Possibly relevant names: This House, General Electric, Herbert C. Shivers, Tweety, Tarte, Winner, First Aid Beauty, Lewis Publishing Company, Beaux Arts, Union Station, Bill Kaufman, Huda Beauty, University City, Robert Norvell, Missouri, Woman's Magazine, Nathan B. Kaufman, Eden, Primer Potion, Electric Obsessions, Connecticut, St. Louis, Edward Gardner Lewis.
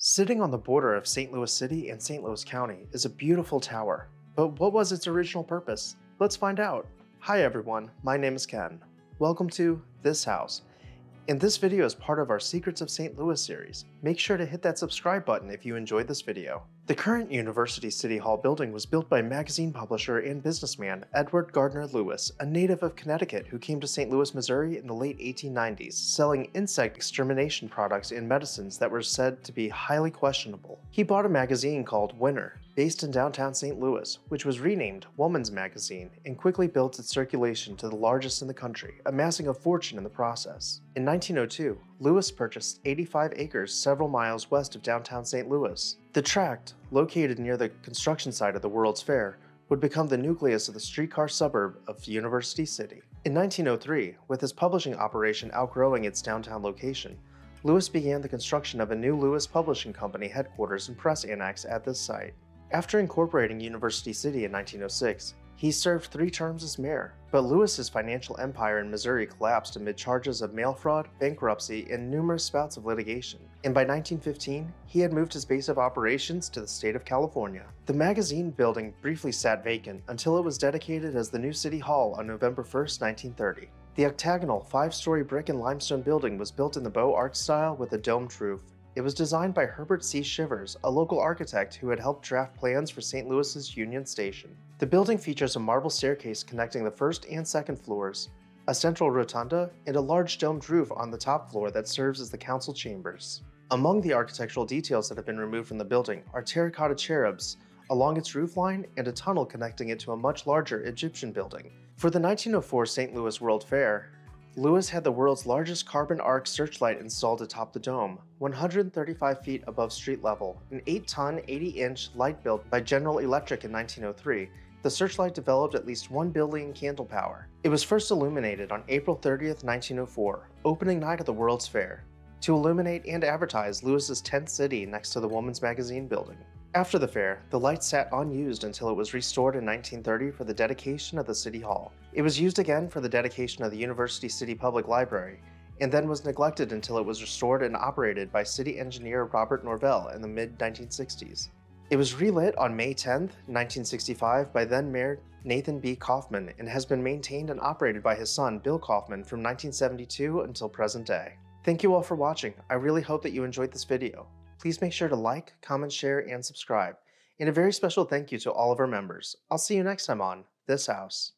Sitting on the border of St. Louis City and St. Louis County is a beautiful tower, but what was its original purpose? Let's find out. Hi everyone, my name is Ken. Welcome to This House. And this video is part of our Secrets of St. Louis series. Make sure to hit that subscribe button if you enjoyed this video. The current University City Hall building was built by magazine publisher and businessman Edward Gardner Lewis, a native of Connecticut who came to St. Louis, Missouri in the late 1890s, selling insect extermination products and medicines that were said to be highly questionable. He bought a magazine called Winner, based in downtown St. Louis, which was renamed Woman's Magazine and quickly built its circulation to the largest in the country, amassing a fortune in the process. In 1902, Lewis purchased 85 acres several miles west of downtown St. Louis. The tract, located near the construction site of the World's Fair, would become the nucleus of the streetcar suburb of University City. In 1903, with his publishing operation outgrowing its downtown location, Lewis began the construction of a new Lewis Publishing Company headquarters and press annex at this site. After incorporating University City in 1906, he served 3 terms as mayor, but Lewis's financial empire in Missouri collapsed amid charges of mail fraud, bankruptcy, and numerous spouts of litigation. And by 1915, he had moved his base of operations to the state of California. The magazine building briefly sat vacant until it was dedicated as the new City Hall on November 1, 1930. The octagonal 5-story brick and limestone building was built in the Beaux Arts style with a domed roof. It was designed by Herbert C. Shivers, a local architect who had helped draft plans for St. Louis's Union Station. The building features a marble staircase connecting the first and second floors, a central rotunda, and a large domed roof on the top floor that serves as the council chambers. Among the architectural details that have been removed from the building are terracotta cherubs along its roofline and a tunnel connecting it to a much larger Egyptian building. For the 1904 St. Louis World Fair, Lewis had the world's largest carbon arc searchlight installed atop the dome, 135 feet above street level, an 8-ton, 80-inch light built by General Electric in 1903. The searchlight developed at least 1 billion candle-power. It was first illuminated on April 30th, 1904, opening night of the World's Fair, to illuminate and advertise Lewis's 10th city next to the Woman's Magazine building. After the fair, the light sat unused until it was restored in 1930 for the dedication of the City Hall. It was used again for the dedication of the University City Public Library, and then was neglected until it was restored and operated by city engineer Robert Norvell in the mid-1960s. It was relit on May 10, 1965 by then-Mayor Nathan B. Kaufman and has been maintained and operated by his son Bill Kaufman from 1972 until present day. Thank you all for watching. I really hope that you enjoyed this video. Please make sure to like, comment, share, and subscribe. And a very special thank you to all of our members. I'll see you next time on This House.